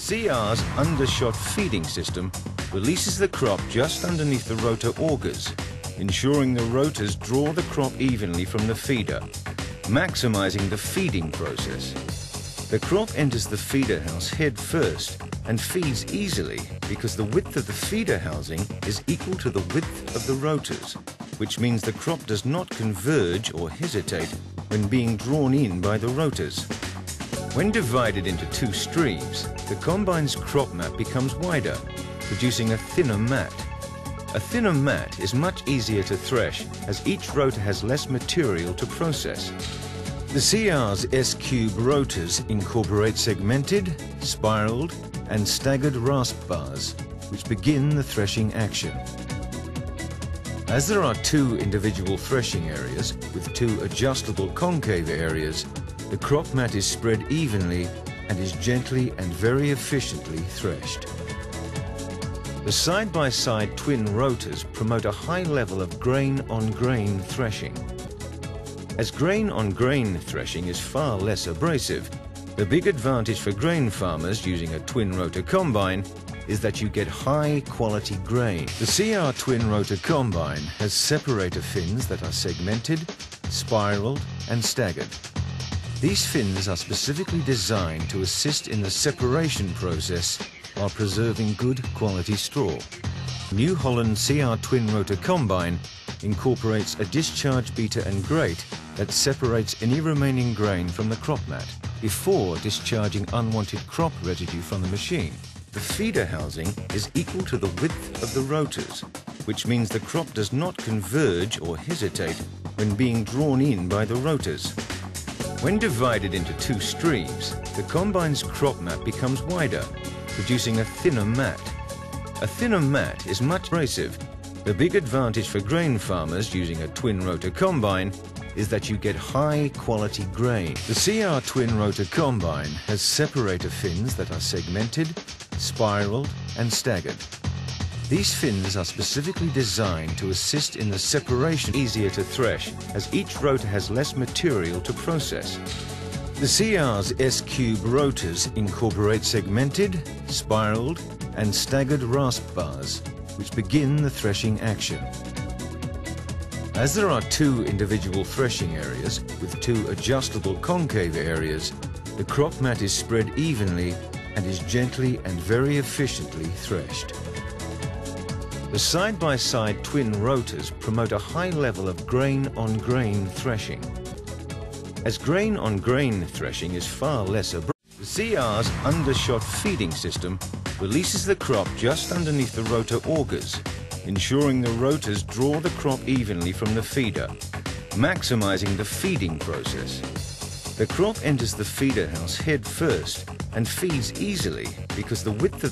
ZR's undershot feeding system releases the crop just underneath the rotor augers, ensuring the rotors draw the crop evenly from the feeder, maximizing the feeding process. The crop enters the feeder house head first and feeds easily because the width of the feeder housing is equal to the width of the rotors, which means the crop does not converge or hesitate when being drawn in by the rotors. When divided into two streams, the combine's crop mat becomes wider, producing a thinner mat. A thinner mat is much easier to thresh as each rotor has less material to process. The CR's S-cube rotors incorporate segmented, spiraled and staggered rasp bars, which begin the threshing action. As there are two individual threshing areas with two adjustable concave areas, the crop mat is spread evenly and is gently and very efficiently threshed. The side-by-side twin rotors promote a high level of grain-on-grain threshing. As grain-on-grain threshing is far less abrasive, the big advantage for grain farmers using a twin rotor combine is that you get high-quality grain. The CR twin rotor combine has separator fins that are segmented, spiraled and staggered. These fins are specifically designed to assist in the separation process while preserving good quality straw. New Holland CR twin rotor combine incorporates a discharge beater and grate that separates any remaining grain from the crop mat before discharging unwanted crop residue from the machine. The feeder housing is equal to the width of the rotors, which means the crop does not converge or hesitate when being drawn in by the rotors. When divided into two streams, the combine's crop mat becomes wider, producing a thinner mat. A thinner mat is much abrasive. The big advantage for grain farmers using a twin rotor combine is that you get high-quality grain. The CR twin rotor combine has separator fins that are segmented, spiraled and staggered. These fins are specifically designed to assist in the separation, easier to thresh as each rotor has less material to process. The CR's S-cube rotors incorporate segmented, spiraled and staggered rasp bars, which begin the threshing action. As there are two individual threshing areas with two adjustable concave areas, the crop mat is spread evenly and is gently and very efficiently threshed. The side-by-side twin rotors promote a high level of grain-on-grain threshing. As grain-on-grain threshing is far less abrasive, the ZR's undershot feeding system releases the crop just underneath the rotor augers, ensuring the rotors draw the crop evenly from the feeder, maximizing the feeding process. The crop enters the feeder house head first and feeds easily because the width of